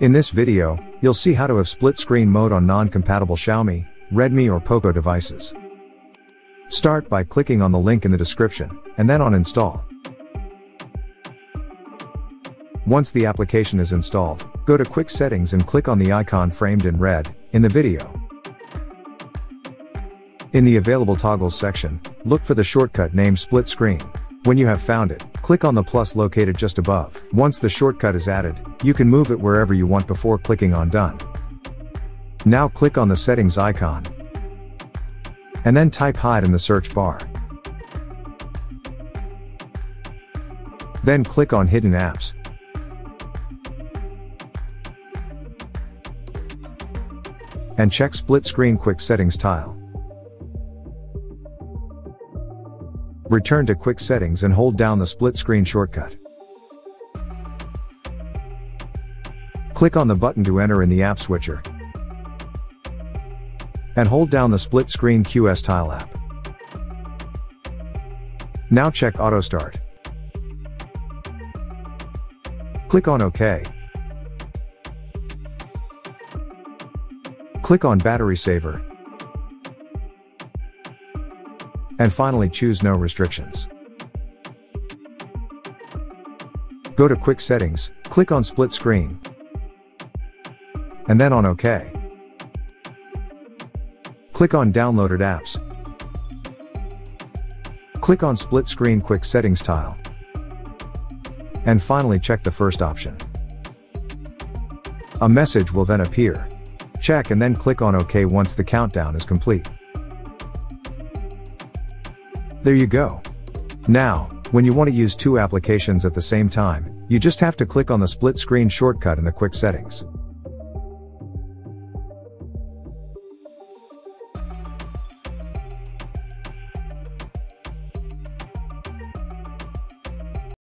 In this video, you'll see how to have split screen mode on non-compatible Xiaomi, Redmi or Poco devices. Start by clicking on the link in the description, and then on Install. Once the application is installed, go to Quick Settings and click on the icon framed in red, in the video. In the Available Toggles section, look for the shortcut named Split Screen. When you have found it, click on the plus located just above. Once the shortcut is added, you can move it wherever you want before clicking on Done. Now click on the settings icon, and then type Hide in the search bar. Then click on Hidden Apps. And check Split Screen Quick Settings tile. Return to Quick Settings and hold down the split screen shortcut. Click on the button to enter in the app switcher. And hold down the split screen QS Tile app. Now check Auto Start. Click on OK. Click on Battery Saver. And finally choose No Restrictions. Go to Quick Settings, click on Split Screen, and then on OK. Click on Downloaded Apps. Click on Split Screen Quick Settings tile. And finally check the first option. A message will then appear. Check and then click on OK once the countdown is complete. There you go. Now, when you want to use two applications at the same time, you just have to click on the split screen shortcut in the quick settings.